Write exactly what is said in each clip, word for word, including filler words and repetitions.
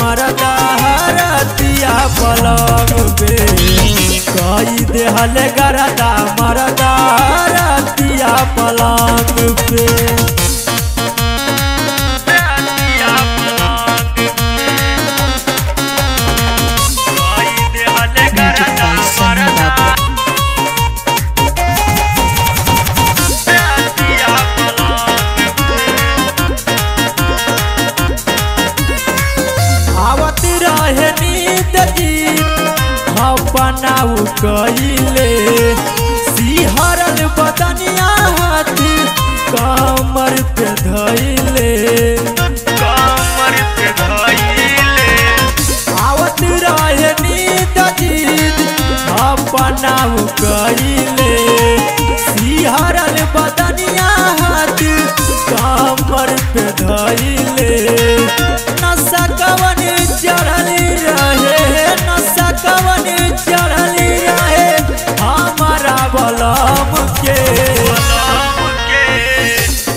मरदा रतिया पलंग पे कई देहल गरदा मरदा रतिया पलंग पे कईले सिहरल बदनिया हाथी कमर पे धइले कमर पे धइले आवत रहे नींद जीत अपना कईले सिहरल बदनिया हाथी कमर पे धइले नशा कवन चढ़ल रहे नशा कवन चढ़ल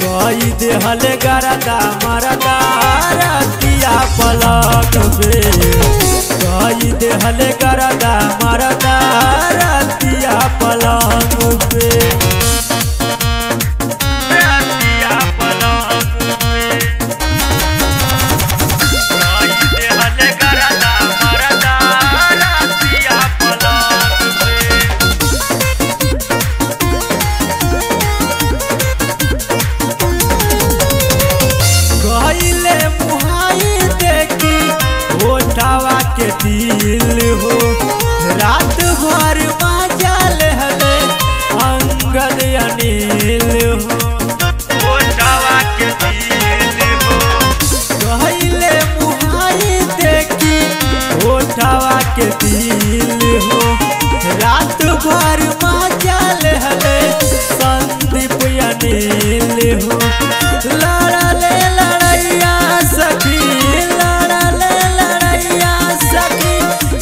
कई देहल गरदा मरदा रतिया पलंग पे कई देहल गरदा मरदा रतिया पलंग पे दिल हो रात भर मजल हले अंगद अनिल हो ओटावा के दिल हो कहले मुहाई देखी ओटावा के दिल हो रात भर मजल हले संदीप अनिल हो लड़ले लड़ैया सखी लड़ले लड़ैया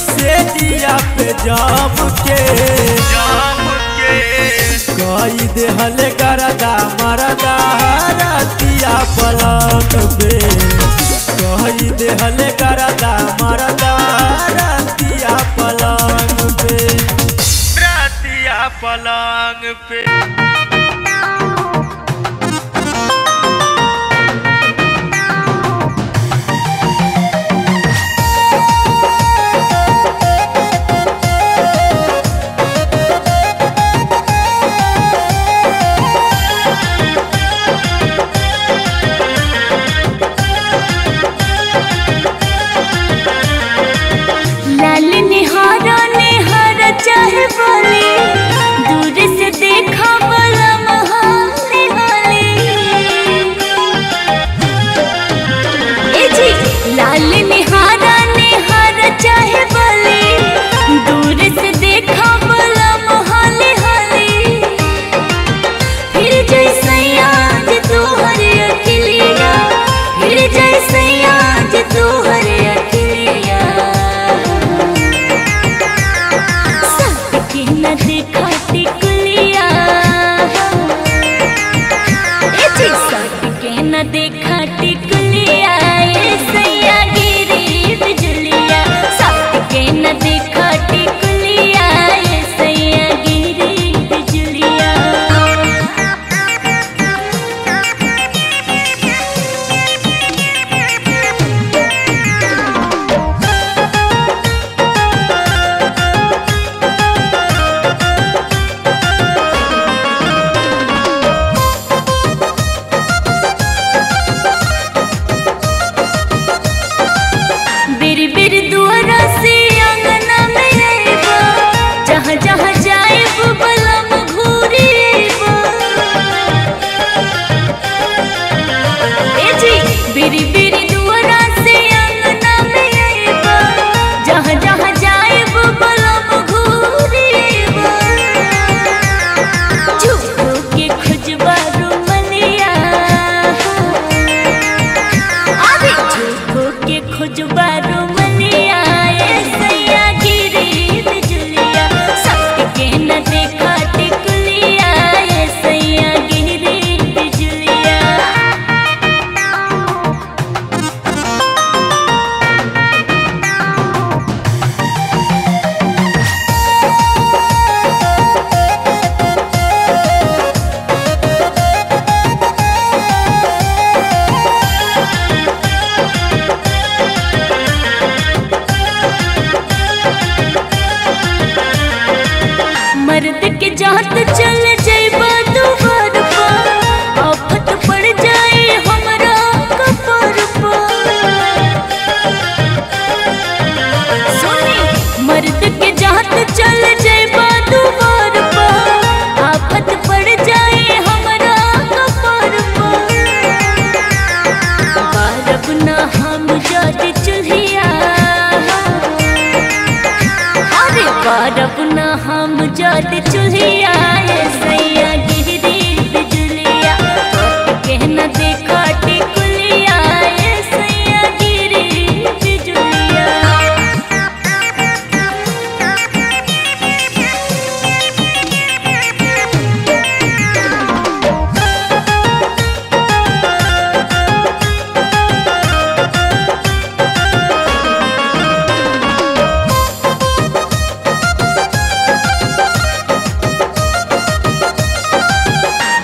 सेटिया पे जाम के जाम के कई देहल गरदा मरदा रतिया पलंग पे कई देहल गरदा मरदा रतिया पलंग पे रतिया पलंग पे। अपना हम जोत चुलिया सैया गिरी बिजुलिया कहना देखो टिकुलिया सैया गिरी बिजुलिया।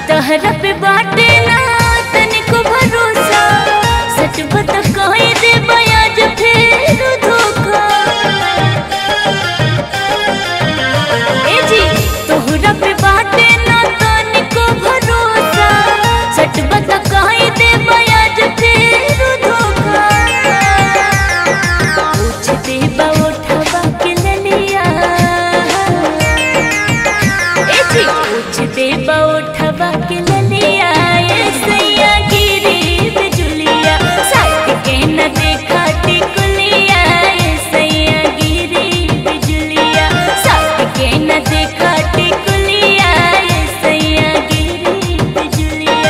तोहरा पे बाटे ना तनिको भरोसा, सच बता कहे देबे आज फेर धोखा। ए जी तोहरा पे बाटे ना तनिको भरोसा, सच बता कहे देबे आज फेर धोखा। पूछ देबा उठावा के ललिया, ए जी पूछ देबा उठावा के ललिया सैया गिरी बिजुलिया। साथ कहना देखा टिकुलिया सैया गिरी बिजुलिया। साथ कहना देखा टिकुलिया सैया गिरी बिजुलिया।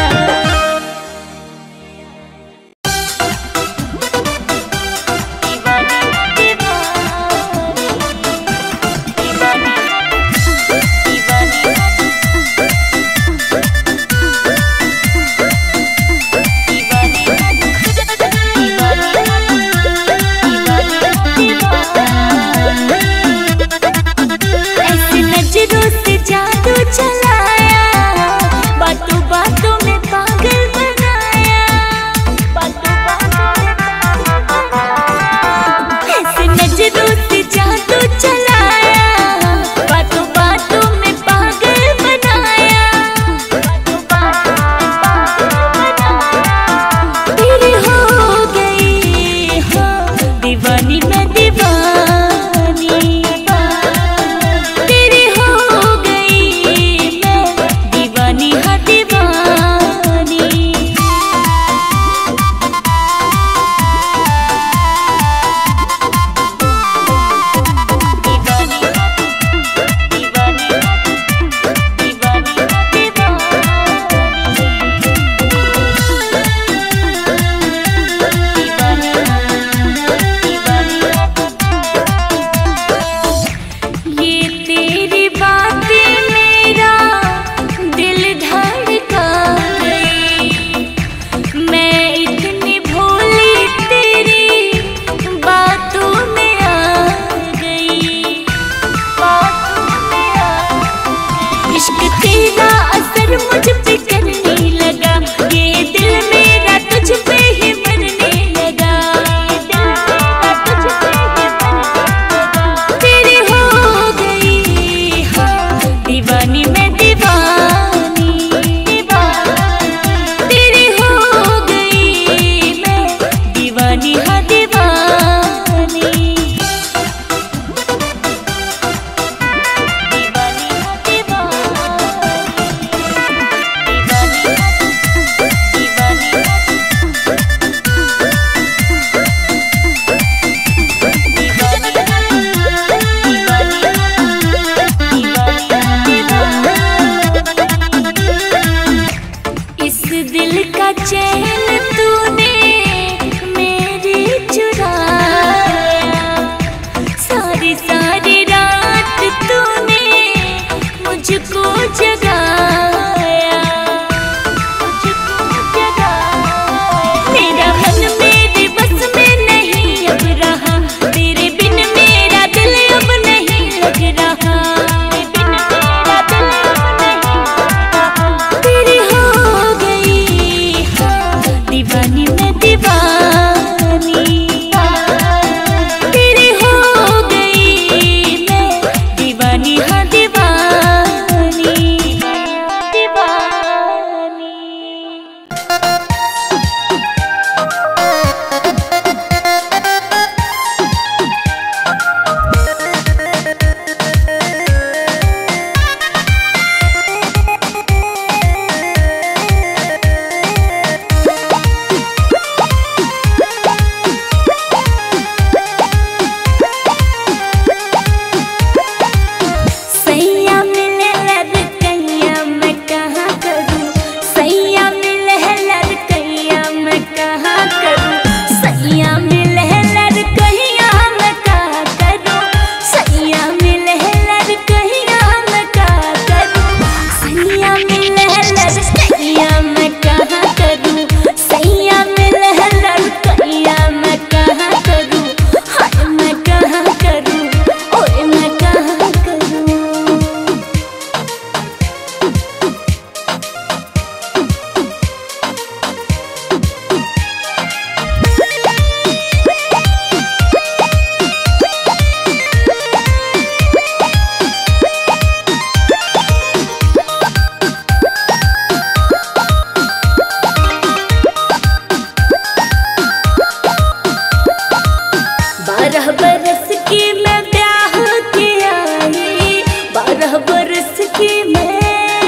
बारह बरस की मैं ब्याह के आई, बारह बरस की मैं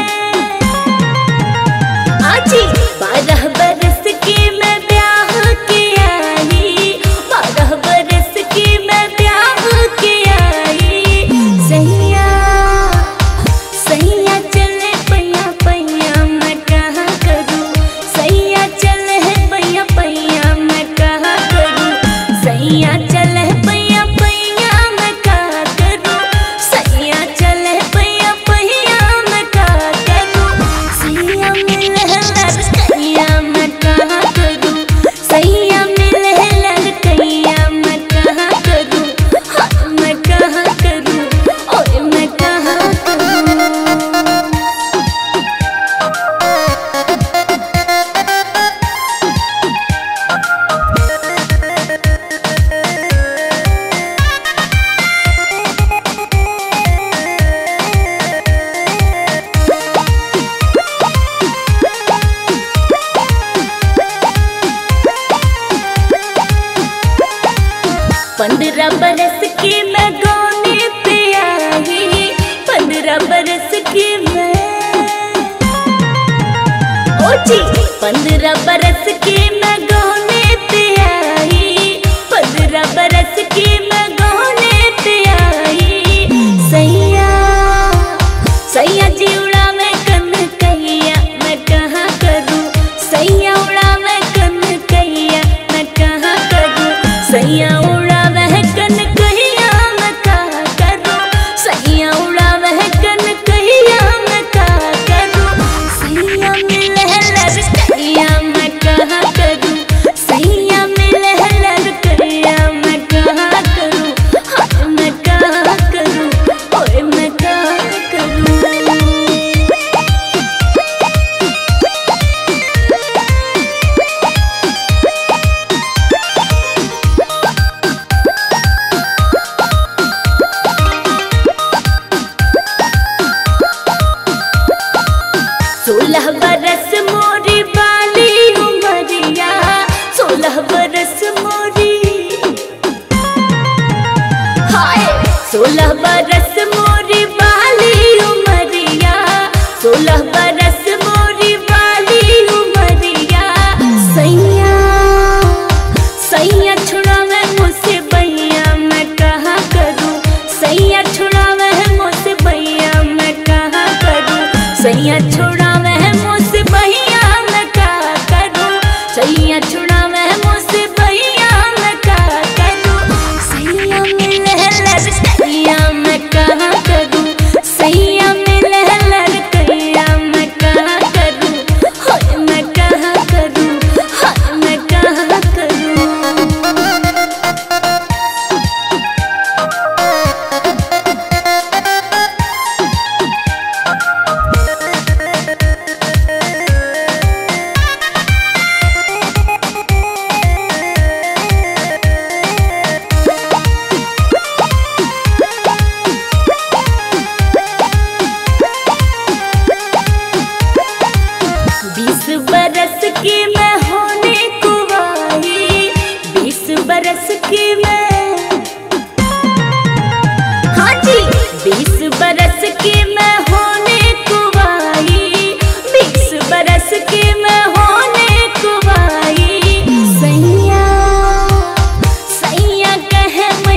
आजी, बारह बरस की मैं ब्याह के आई, बारह बरस की मैं ब्याह के आई। सैया सैया चले पैया पैया मैं कहा करूँ, सैया चले पैया पैया मैं कहा करूँ, सैया पंद्रह बरस की मैं गोदी पे आई, पंद्रह बरस की मैं ओजी, पंद्रह बरस की मैं गोदी पे आई, पंद्रह बरस की मैं गोदी पे आई। सैया सैया जी उड़ा मैं कन कहिया मैं कहा करूँ, सैया उड़ा मैं कन कहिया मैं कहा करूँ, सैया सोलह बरस मोरी वाली उमरिया, सोलह बरस मोरी हाय, सोलह बरस मोरी वाली उमरिया, सोलह बरस मोरी वाली उमरिया। सैया सैया छुड़ा मैं मुझसे भैया मैं कहा करूँ, सैया छुड़ा मैं मुझसे भैया मैं कहा करूँ, सैया छुड़ा सैया छुड़ा मैं मुझसे भैया मैं कहा करूँ, सैया मिले लड़कैया मैं कहा करूँ, सैया मिले लड़कैया मैं कहा करूँ, हाय मैं कहा करूँ, हाय मैं कहा कि मैं होने को आई, बीस बरस की मैं हाँ जी, बीस बरस की मैं होने को आई, बीस बरस की मैं होने को आई। सैया सैया कहे